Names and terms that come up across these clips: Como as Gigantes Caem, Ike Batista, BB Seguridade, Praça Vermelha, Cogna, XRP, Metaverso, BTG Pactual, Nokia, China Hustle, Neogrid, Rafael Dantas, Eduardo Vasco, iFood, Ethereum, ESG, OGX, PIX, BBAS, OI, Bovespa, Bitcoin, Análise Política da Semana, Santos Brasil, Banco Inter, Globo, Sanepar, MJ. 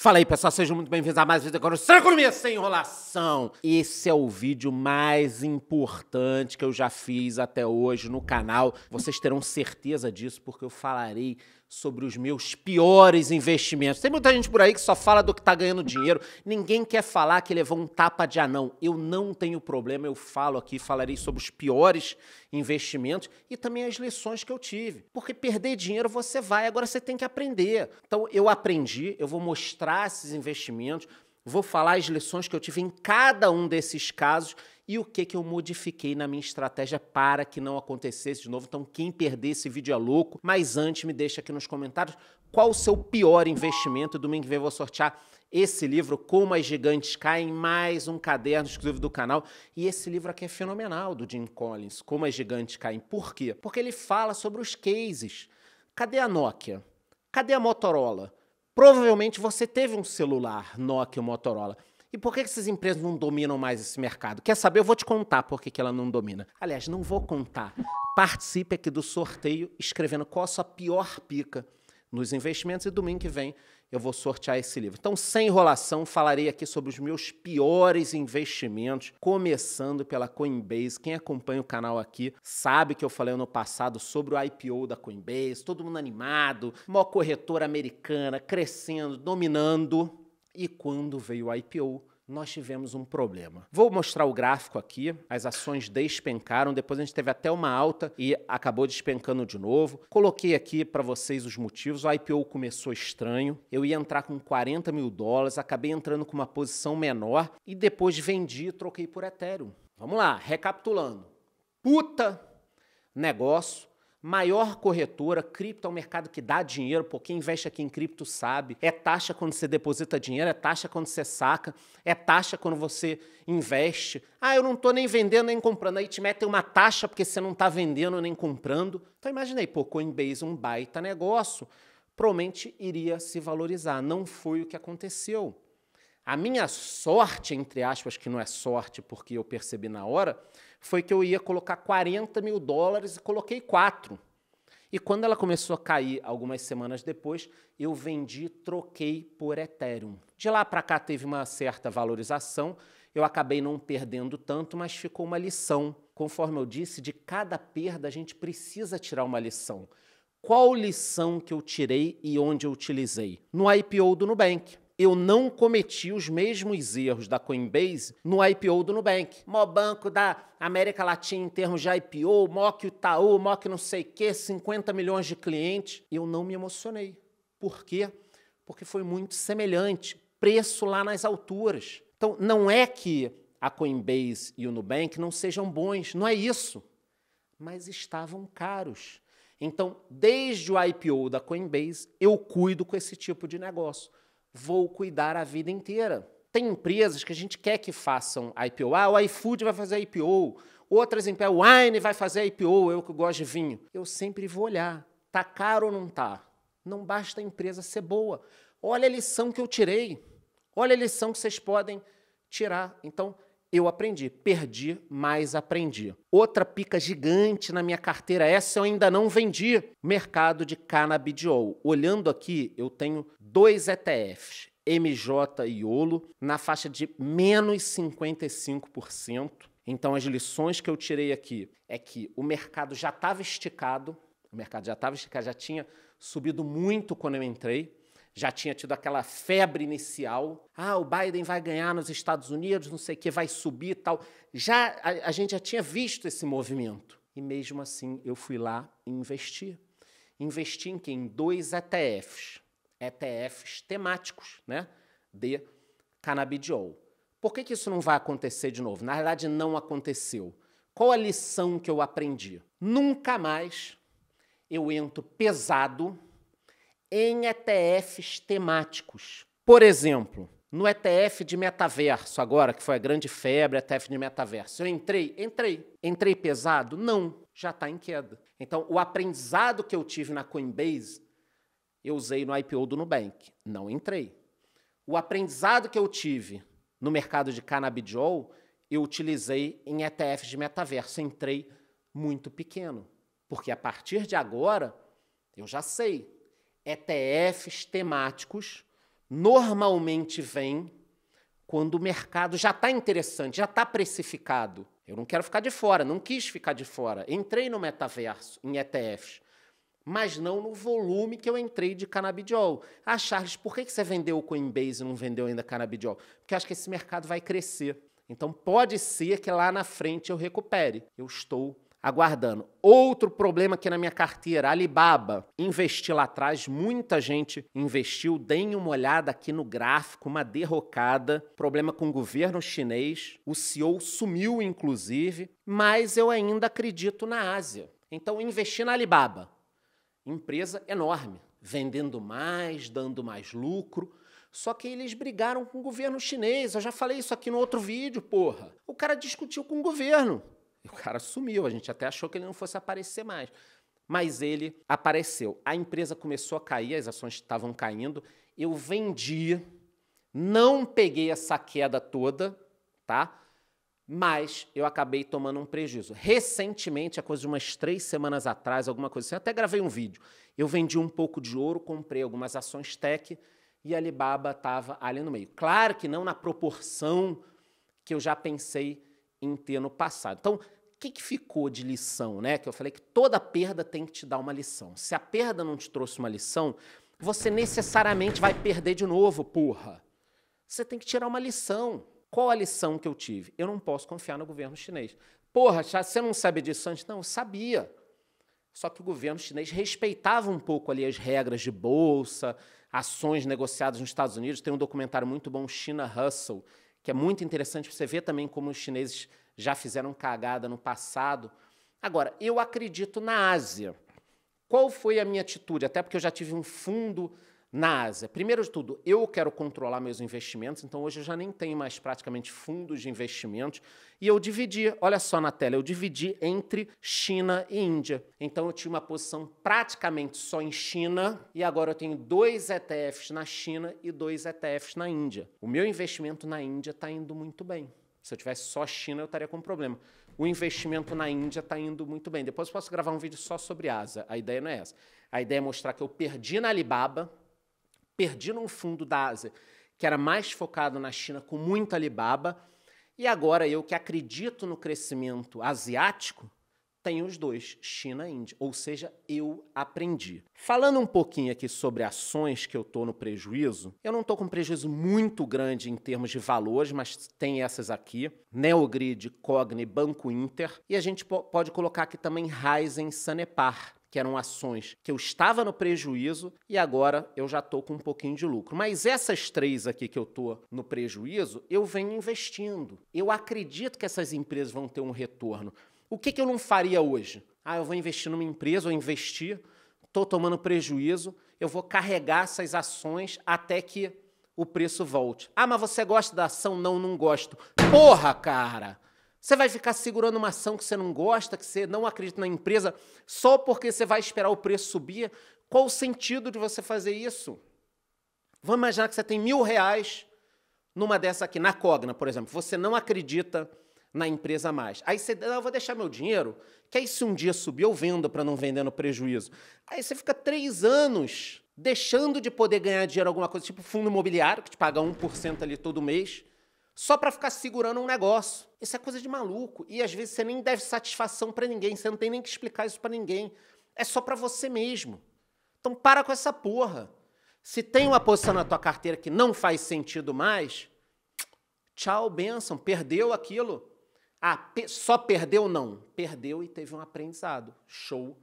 Fala aí, pessoal, sejam muito bem-vindos a mais um vídeo da Economista Sem Enrolação. Esse é o vídeo mais importante que eu já fiz até hoje no canal. Vocês terão certeza disso, porque eu falarei sobre os meus piores investimentos. Tem muita gente por aí que só fala do que tá ganhando dinheiro. Ninguém quer falar que levou um tapa de anão. Eu não tenho problema, eu falo aqui, falarei sobre os piores investimentos e também as lições que eu tive. Porque perder dinheiro você vai, agora você tem que aprender. Então eu aprendi, eu vou mostrar esses investimentos, vou falar as lições que eu tive em cada um desses casos e o que eu modifiquei na minha estratégia para que não acontecesse de novo. Então, quem perder esse vídeo é louco. Mas antes, me deixa aqui nos comentários qual o seu pior investimento. E domingo que vem eu vou sortear esse livro, Como as Gigantes Caem, mais um caderno exclusivo do canal. E esse livro aqui é fenomenal, do Jim Collins, Como as Gigantes Caem. Por quê? Porque ele fala sobre os cases. Cadê a Nokia? Cadê a Motorola? Provavelmente você teve um celular Nokia ou Motorola. E por que essas empresas não dominam mais esse mercado? Quer saber? Eu vou te contar por que ela não domina. Aliás, não vou contar. Participe aqui do sorteio escrevendo qual a sua pior pica nos investimentos e domingo que vem eu vou sortear esse livro. Então, sem enrolação, falarei aqui sobre os meus piores investimentos, começando pela Coinbase. Quem acompanha o canal aqui sabe que eu falei no passado sobre o IPO da Coinbase, todo mundo animado, maior corretora americana, crescendo, dominando. E quando veio o IPO, nós tivemos um problema. Vou mostrar o gráfico aqui. As ações despencaram, depois a gente teve até uma alta e acabou despencando de novo. Coloquei aqui para vocês os motivos. O IPO começou estranho. Eu ia entrar com 40 mil dólares, acabei entrando com uma posição menor e depois vendi e troquei por Ethereum. Vamos lá, recapitulando. Puta negócio. Maior corretora, cripto é um mercado que dá dinheiro, pô, quem investe aqui em cripto sabe, é taxa quando você deposita dinheiro, é taxa quando você saca, é taxa quando você investe. Ah, eu não tô nem vendendo nem comprando, aí te metem uma taxa porque você não tá vendendo nem comprando. Então imagina aí, pô, Coinbase, um baita negócio, provavelmente iria se valorizar, não foi o que aconteceu. A minha sorte, entre aspas, que não é sorte porque eu percebi na hora, foi que eu ia colocar 40 mil dólares e coloquei 4. E quando ela começou a cair algumas semanas depois, eu vendi e troquei por Ethereum. De lá para cá teve uma certa valorização, eu acabei não perdendo tanto, mas ficou uma lição. Conforme eu disse, de cada perda a gente precisa tirar uma lição. Qual lição que eu tirei e onde eu utilizei? No IPO do Nubank. Eu não cometi os mesmos erros da Coinbase no IPO do Nubank. O maior banco da América Latina em termos de IPO, maior que o Itaú, maior que não sei o quê, 50 milhões de clientes. Eu não me emocionei. Por quê? Porque foi muito semelhante. Preço lá nas alturas. Então, não é que a Coinbase e o Nubank não sejam bons, não é isso. Mas estavam caros. Então, desde o IPO da Coinbase, eu cuido com esse tipo de negócio. Vou cuidar a vida inteira. Tem empresas que a gente quer que façam IPO. Ah, o iFood vai fazer IPO. Outras empresas, o Wine vai fazer IPO, eu que gosto de vinho. Eu sempre vou olhar, tá caro ou não tá? Não basta a empresa ser boa. Olha a lição que eu tirei. Olha a lição que vocês podem tirar. Então, eu aprendi. Perdi, mas aprendi. Outra pica gigante na minha carteira, essa eu ainda não vendi. Mercado de Cannabidiol. Olhando aqui, eu tenho 2 ETFs, MJ e Yolo, na faixa de menos 55%. Então, as lições que eu tirei aqui é que o mercado já estava esticado, já tinha subido muito quando eu entrei. Já tinha tido aquela febre inicial. Ah, o Biden vai ganhar nos Estados Unidos, não sei o que, vai subir e tal. A gente já tinha visto esse movimento. E mesmo assim, eu fui lá e investi. Investi em quê? Em 2 ETFs. ETFs temáticos, né? De canabidiol. Por que isso não vai acontecer de novo? Na verdade, não aconteceu. Qual a lição que eu aprendi? Nunca mais eu entro pesado em ETFs temáticos. Por exemplo, no ETF de metaverso agora, que foi a grande febre, ETF de metaverso. Eu entrei pesado? Não, já está em queda. Então, o aprendizado que eu tive na Coinbase, eu usei no IPO do Nubank, não entrei. O aprendizado que eu tive no mercado de canabidiol, eu utilizei em ETFs de metaverso, entrei muito pequeno, porque a partir de agora, eu já sei, ETFs temáticos normalmente vem quando o mercado já está interessante, já está precificado. Eu não quero ficar de fora, não quis ficar de fora. Entrei no metaverso, em ETFs, mas não no volume que eu entrei de Cannabidiol. Ah, Charles, por que você vendeu o Coinbase e não vendeu ainda Cannabidiol? Porque eu acho que esse mercado vai crescer. Então pode ser que lá na frente eu recupere. Eu estou aguardando. Outro problema aqui na minha carteira, Alibaba. Investi lá atrás, muita gente investiu. Deem uma olhada aqui no gráfico, uma derrocada. Problema com o governo chinês. O CEO sumiu, inclusive. Mas eu ainda acredito na Ásia. Então investi na Alibaba. Empresa enorme, vendendo mais, dando mais lucro. Só que eles brigaram com o governo chinês. Eu já falei isso aqui no outro vídeo, porra. O cara discutiu com o governo. E o cara sumiu. A gente até achou que ele não fosse aparecer mais. Mas ele apareceu. A empresa começou a cair, as ações estavam caindo. Eu vendi, não peguei essa queda toda, tá? Mas eu acabei tomando um prejuízo. Recentemente, há coisa de umas 3 semanas atrás, alguma coisa assim, eu até gravei um vídeo. Eu vendi um pouco de ouro, comprei algumas ações tech e a Alibaba estava ali no meio. Claro que não na proporção que eu já pensei em ter no passado. Então, o que ficou de lição, né? Que eu falei que toda perda tem que te dar uma lição. Se a perda não te trouxe uma lição, você necessariamente vai perder de novo, porra. Você tem que tirar uma lição. Qual a lição que eu tive? Eu não posso confiar no governo chinês. Porra, você não sabe disso antes? Não, eu sabia. Só que o governo chinês respeitava um pouco ali as regras de bolsa, ações negociadas nos Estados Unidos. Tem um documentário muito bom, China Hustle, que é muito interessante para você ver também como os chineses já fizeram cagada no passado. Agora, eu acredito na Ásia. Qual foi a minha atitude? Até porque eu já tive um fundo na Ásia. Primeiro de tudo, eu quero controlar meus investimentos, então hoje eu já nem tenho mais praticamente fundos de investimentos. E eu dividi, olha só na tela, eu dividi entre China e Índia. Então eu tinha uma posição praticamente só em China e agora eu tenho 2 ETFs na China e 2 ETFs na Índia. O meu investimento na Índia está indo muito bem. Se eu tivesse só China, eu estaria com problema. O investimento na Índia está indo muito bem. Depois eu posso gravar um vídeo só sobre a Ásia. A ideia não é essa. A ideia é mostrar que eu perdi na Alibaba, perdi num fundo da Ásia que era mais focado na China com muita Alibaba e agora eu que acredito no crescimento asiático tenho os dois, China e Índia, ou seja, eu aprendi. Falando um pouquinho aqui sobre ações que eu estou no prejuízo, eu não estou com um prejuízo muito grande em termos de valores, mas tem essas aqui, Neogrid, Cogna, Banco Inter, e a gente pode colocar aqui também Raizen, Sanepar, que eram ações que eu estava no prejuízo e agora eu já estou com um pouquinho de lucro. Mas essas 3 aqui que eu estou no prejuízo, eu venho investindo. Eu acredito que essas empresas vão ter um retorno. O que eu não faria hoje? Ah, eu vou investir numa empresa, eu investi, estou tomando prejuízo, eu vou carregar essas ações até que o preço volte. Ah, mas você gosta da ação? Não, não gosto. Porra, cara! Você vai ficar segurando uma ação que você não gosta, que você não acredita na empresa, só porque você vai esperar o preço subir? Qual o sentido de você fazer isso? Vamos imaginar que você tem R$1.000 numa dessa aqui, na Cogna, por exemplo. Você não acredita na empresa mais. Aí você, eu vou deixar meu dinheiro, que aí se um dia subir eu vendo para não vender no prejuízo. Aí você fica 3 anos deixando de poder ganhar dinheiro em alguma coisa, tipo fundo imobiliário, que te paga 1% ali todo mês, só para ficar segurando um negócio. Isso é coisa de maluco. E às vezes você nem deve satisfação para ninguém, você não tem nem que explicar isso para ninguém. É só para você mesmo. Então para com essa porra. Se tem uma posição na tua carteira que não faz sentido mais, tchau, benção, perdeu aquilo. Ah, só perdeu? Não. Perdeu e teve um aprendizado. Show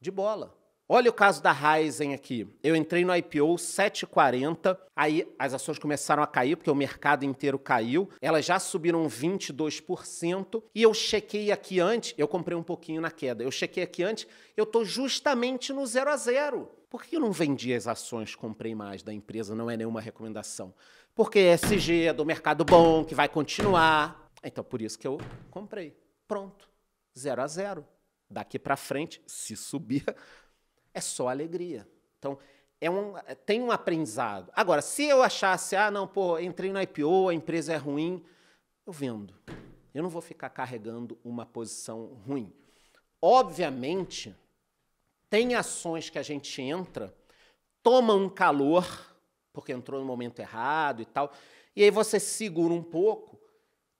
de bola. Olha o caso da Raizen aqui. Eu entrei no IPO 7,40, aí as ações começaram a cair, porque o mercado inteiro caiu. Elas já subiram 22% e eu chequei aqui antes, eu comprei um pouquinho na queda, eu chequei aqui antes, eu estou justamente no 0 a 0. Por que eu não vendi as ações, comprei mais da empresa? Não é nenhuma recomendação. Porque ESG é do mercado bom, que vai continuar. Então, por isso que eu comprei. Pronto. 0 a 0. Daqui para frente, se subir, é só alegria. Então, tem um aprendizado. Agora, se eu achasse, ah, não, pô, entrei no IPO, a empresa é ruim, eu vendo. Eu não vou ficar carregando uma posição ruim. Obviamente, tem ações que a gente entra, toma um calor, porque entrou no momento errado e tal. E aí você segura um pouco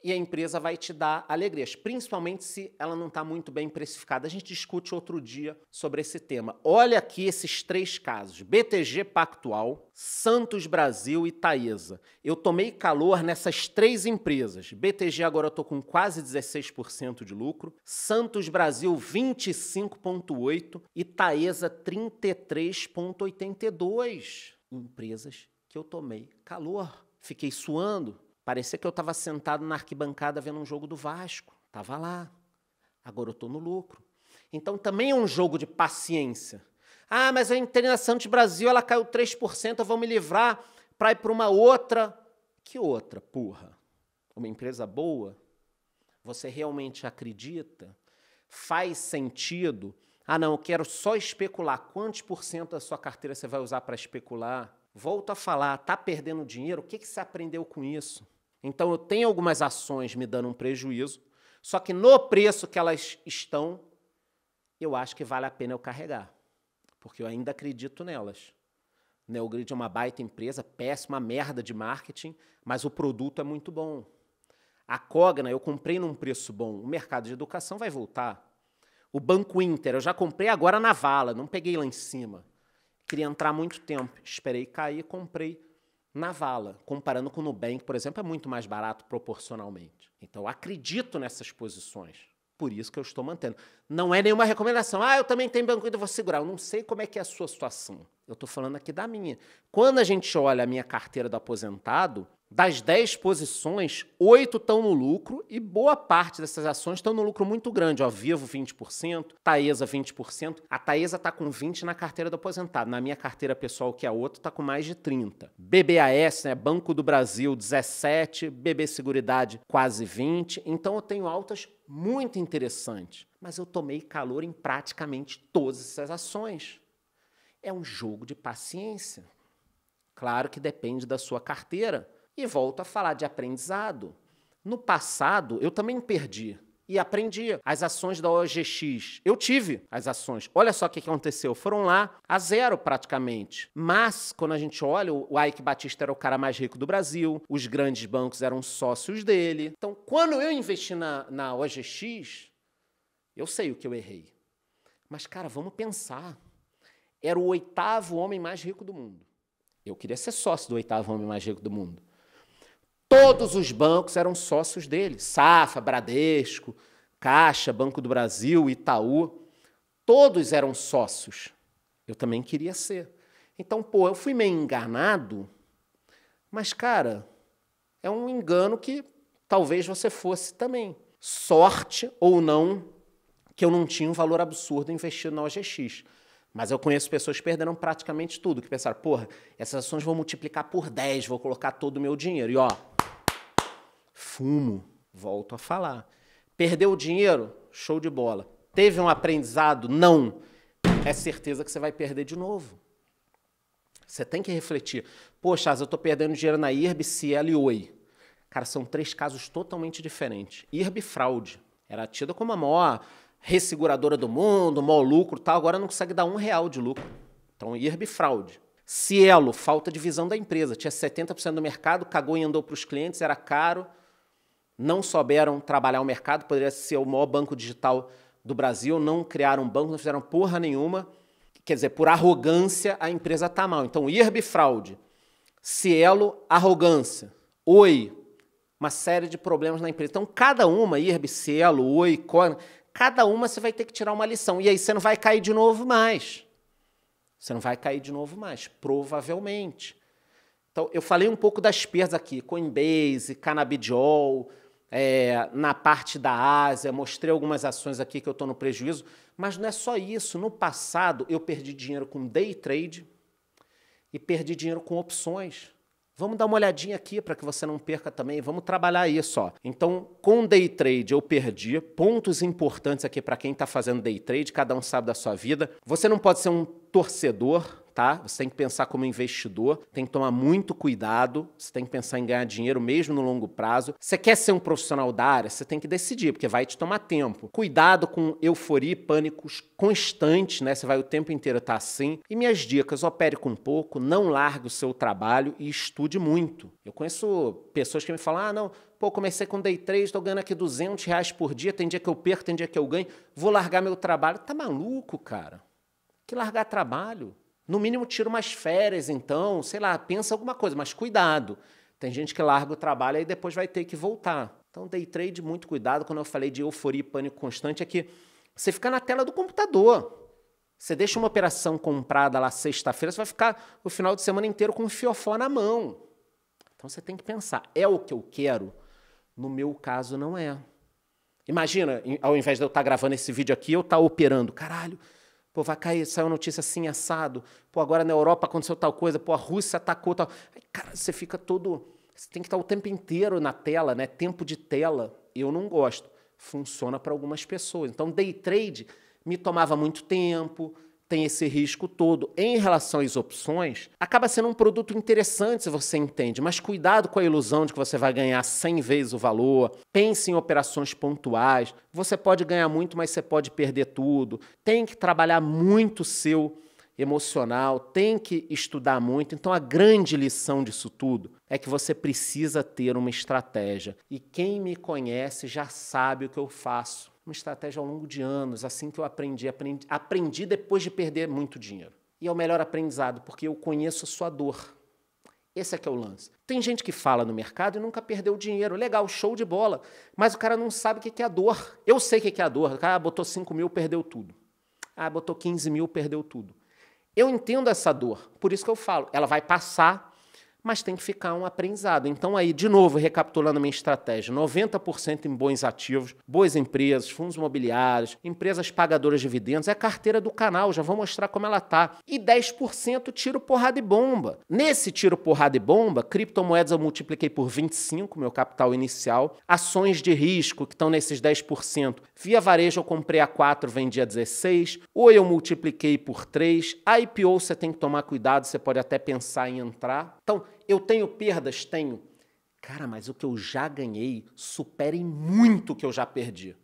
e a empresa vai te dar alegrias, principalmente se ela não está muito bem precificada. A gente discute outro dia sobre esse tema. Olha aqui esses três casos, BTG Pactual, Santos Brasil e Taesa. Eu tomei calor nessas três empresas. BTG agora eu estou com quase 16% de lucro, Santos Brasil 25,8% e Taesa 33,82%. Empresas que eu tomei calor, fiquei suando. Parecia que eu estava sentado na arquibancada vendo um jogo do Vasco. Estava lá. Agora eu estou no lucro. Então, também é um jogo de paciência. Ah, mas eu entrei na Santos Brasil, ela caiu 3%, eu vou me livrar para ir para uma outra. Que outra, porra? Uma empresa boa? Você realmente acredita? Faz sentido? Ah, não, eu quero só especular. Quantos por cento da sua carteira você vai usar para especular? Volto a falar, está perdendo dinheiro? O que você aprendeu com isso? Então, eu tenho algumas ações me dando um prejuízo, só que no preço que elas estão, eu acho que vale a pena eu carregar, porque eu ainda acredito nelas. Neogrid é uma baita empresa, péssima merda de marketing, mas o produto é muito bom. A Cogna eu comprei num preço bom, o mercado de educação vai voltar. O Banco Inter eu já comprei agora na vala, não peguei lá em cima. Queria entrar há muito tempo, esperei cair, comprei na vala. Comparando com o Nubank, por exemplo, é muito mais barato proporcionalmente. Então, eu acredito nessas posições. Por isso que eu estou mantendo. Não é nenhuma recomendação. Ah, eu também tenho Banco Inter, vou segurar. Eu não sei como é que é a sua situação. Eu estou falando aqui da minha. Quando a gente olha a minha carteira do aposentado, das 10 posições, 8 estão no lucro e boa parte dessas ações estão no lucro muito grande. Ó, Vivo 20%, Taesa 20%. A Taesa está com 20% na carteira do aposentado. Na minha carteira pessoal, que é a outra, está com mais de 30%. BBAS, né, Banco do Brasil, 17%. BB Seguridade, quase 20%. Então, eu tenho altas muito interessantes. Mas eu tomei calor em praticamente todas essas ações. É um jogo de paciência. Claro que depende da sua carteira. E volto a falar de aprendizado. No passado, eu também perdi. E aprendi. As ações da OGX, eu tive as ações. Olha só o que aconteceu. Foram lá a zero praticamente. Mas, quando a gente olha, o Ike Batista era o cara mais rico do Brasil. Os grandes bancos eram sócios dele. Então, quando eu investi na OGX, eu sei o que eu errei. Mas, cara, vamos pensar. Era o 8º homem mais rico do mundo. Eu queria ser sócio do 8º homem mais rico do mundo. Todos os bancos eram sócios dele. Safa, Bradesco, Caixa, Banco do Brasil, Itaú. Todos eram sócios. Eu também queria ser. Então, pô, eu fui meio enganado, mas, cara, é um engano que talvez você fosse também. Sorte ou não, que eu não tinha um valor absurdo investido na OGX. Mas eu conheço pessoas que perderam praticamente tudo, que pensaram, porra, essas ações vão multiplicar por 10, vou colocar todo o meu dinheiro. E ó... fumo, volto a falar. Perdeu o dinheiro? Show de bola. Teve um aprendizado? Não. É certeza que você vai perder de novo. Você tem que refletir. Poxa, eu estou perdendo dinheiro na IRB, Cielo e OI. Cara, são três casos totalmente diferentes. IRB fraude. Era tida como a maior resseguradora do mundo, maior lucro e tal. Agora não consegue dar R$1 de lucro. Então, IRB fraude. Cielo, falta de visão da empresa. Tinha 70% do mercado, cagou e andou para os clientes, era caro. Não souberam trabalhar o mercado, poderia ser o maior banco digital do Brasil, não criaram banco, não fizeram porra nenhuma. Quer dizer, por arrogância, a empresa está mal. Então, IRB, fraude. Cielo, arrogância. OI, uma série de problemas na empresa. Então, cada uma, IRB, Cielo, OI, Cogna, cada uma você vai ter que tirar uma lição. E aí você não vai cair de novo mais. Você não vai cair de novo mais, provavelmente. Então, eu falei um pouco das perdas aqui. Coinbase, Cannabidiol... na parte da Ásia, mostrei algumas ações aqui que eu estou no prejuízo, mas não é só isso. No passado, eu perdi dinheiro com day trade e perdi dinheiro com opções. Vamos dar uma olhadinha aqui para que você não perca também, vamos trabalhar isso. Ó. Então, com day trade eu perdi, pontos importantes aqui para quem está fazendo day trade, cada um sabe da sua vida. Você não pode ser um torcedor, tá? Você tem que pensar como investidor, tem que tomar muito cuidado, você tem que pensar em ganhar dinheiro mesmo no longo prazo. Você quer ser um profissional da área, você tem que decidir, porque vai te tomar tempo. Cuidado com euforia e pânicos constantes, né? Você vai o tempo inteiro estar assim. E minhas dicas, opere com pouco, não largue o seu trabalho e estude muito. Eu conheço pessoas que me falam, ah, não, pô, comecei com Day 3, estou ganhando aqui R$200 por dia, tem dia que eu perco, tem dia que eu ganho, vou largar meu trabalho. Tá maluco, cara? Que largar trabalho? No mínimo, tira umas férias, então, sei lá, pensa alguma coisa, mas cuidado. Tem gente que larga o trabalho e depois vai ter que voltar. Então, Day Trade, muito cuidado. Quando eu falei de euforia e pânico constante, é que você fica na tela do computador. Você deixa uma operação comprada lá sexta-feira, você vai ficar o final de semana inteiro com um fiofó na mão. Então, você tem que pensar, é o que eu quero? No meu caso, não é. Imagina, ao invés de eu estar gravando esse vídeo aqui, eu estar operando. Caralho, pô, vai cair, saiu notícia assim, assado. Pô, agora na Europa aconteceu tal coisa. Pô, a Rússia atacou tal. Aí, cara, você fica todo... Você tem que estar o tempo inteiro na tela, né? Tempo de tela. Eu não gosto. Funciona para algumas pessoas. Então, day trade me tomava muito tempo, tem esse risco todo. Em relação às opções, acaba sendo um produto interessante se você entende, mas cuidado com a ilusão de que você vai ganhar 100 vezes o valor. Pense em operações pontuais. Você pode ganhar muito, mas você pode perder tudo. Tem que trabalhar muito o seu emocional, tem que estudar muito. Então, a grande lição disso tudo é que você precisa ter uma estratégia. E quem me conhece já sabe o que eu faço. Uma estratégia ao longo de anos, assim que eu aprendi depois de perder muito dinheiro. E é o melhor aprendizado, porque eu conheço a sua dor. Esse é que é o lance. Tem gente que fala no mercado e nunca perdeu dinheiro. Legal, show de bola. Mas o cara não sabe o que é a dor. Eu sei o que é a dor. O cara botou 5 mil, perdeu tudo. Ah, botou 15 mil, perdeu tudo. Eu entendo essa dor. Por isso que eu falo, ela vai passar, mas tem que ficar um aprendizado. Então aí, de novo, recapitulando a minha estratégia, 90% em bons ativos, boas empresas, fundos imobiliários, empresas pagadoras de dividendos, é a carteira do canal, já vou mostrar como ela tá. E 10% tiro, porrada e bomba. Nesse tiro, porrada e bomba, criptomoedas eu multipliquei por 25, meu capital inicial, ações de risco que estão nesses 10%. Via varejo eu comprei a 4, vendi a 16, OI eu multipliquei por 3, a IPO você tem que tomar cuidado, você pode até pensar em entrar. Então, eu tenho perdas? Tenho. Cara, mas o que eu já ganhei supera em muito o que eu já perdi.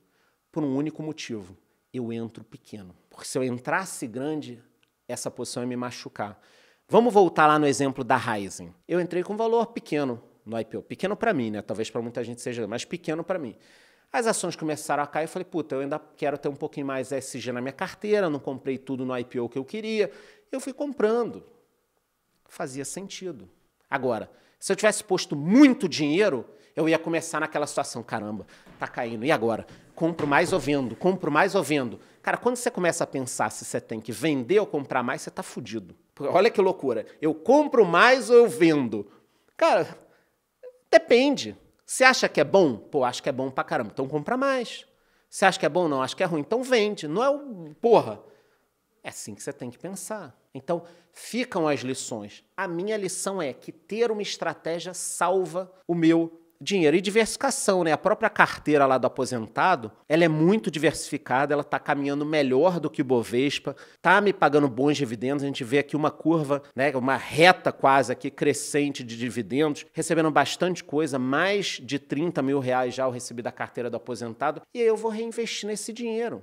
Por um único motivo. Eu entro pequeno. Porque se eu entrasse grande, essa posição ia me machucar. Vamos voltar lá no exemplo da Raizen. Eu entrei com valor pequeno no IPO. Pequeno para mim, né? Talvez para muita gente seja, mas pequeno para mim. As ações começaram a cair, eu falei, puta, eu ainda quero ter um pouquinho mais SG na minha carteira, não comprei tudo no IPO que eu queria. Eu fui comprando. Fazia sentido. Agora, se eu tivesse posto muito dinheiro, eu ia começar naquela situação, caramba, tá caindo, e agora? Compro mais ou vendo? Compro mais ou vendo? Cara, quando você começa a pensar se você tem que vender ou comprar mais, você tá fudido. Olha que loucura, eu compro mais ou eu vendo? Cara, depende. Você acha que é bom? Pô, acho que é bom pra caramba, então compra mais. Você acha que é bom? Não, acho que é ruim, então vende. Não é o... porra. É assim que você tem que pensar. Então, ficam as lições. A minha lição é que ter uma estratégia salva o meu dinheiro. E diversificação, né? A própria carteira lá do aposentado, ela é muito diversificada, ela está caminhando melhor do que o Bovespa, está me pagando bons dividendos. A gente vê aqui uma curva, né? Uma reta quase aqui, crescente de dividendos, recebendo bastante coisa, mais de R$30 mil já eu recebi da carteira do aposentado, e aí eu vou reinvestir nesse dinheiro.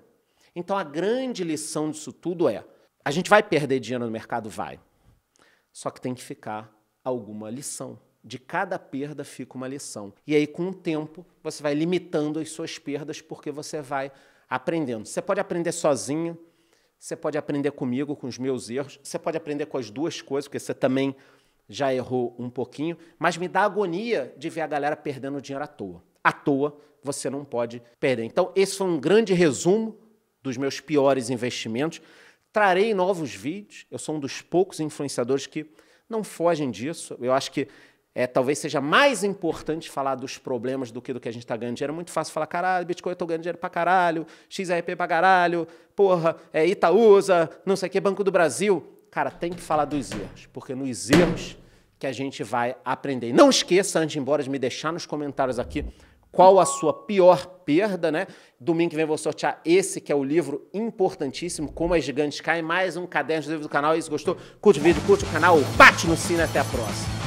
Então, a grande lição disso tudo é, a gente vai perder dinheiro no mercado? Vai. Só que tem que ficar alguma lição. De cada perda fica uma lição. E aí, com o tempo, você vai limitando as suas perdas porque você vai aprendendo. Você pode aprender sozinho, você pode aprender comigo, com os meus erros, você pode aprender com as duas coisas, porque você também já errou um pouquinho, mas me dá agonia de ver a galera perdendo dinheiro à toa. À toa, você não pode perder. Então, esse foi um grande resumo dos meus piores investimentos. Trarei novos vídeos, eu sou um dos poucos influenciadores que não fogem disso. Eu acho que talvez seja mais importante falar dos problemas do que a gente está ganhando dinheiro. É muito fácil falar, caralho, Bitcoin eu estou ganhando dinheiro pra caralho, XRP pra caralho, porra, Itaúsa, não sei o que, Banco do Brasil. Cara, tem que falar dos erros, porque nos erros que a gente vai aprender. Não esqueça, antes de ir embora, de me deixar nos comentários aqui qual a sua pior perda, né? Domingo que vem eu vou sortear esse que é o livro importantíssimo, Como as Gigantes Caem, mais um caderno de livro do canal. E se gostou, curte o vídeo, curte o canal, bate no sino, até a próxima.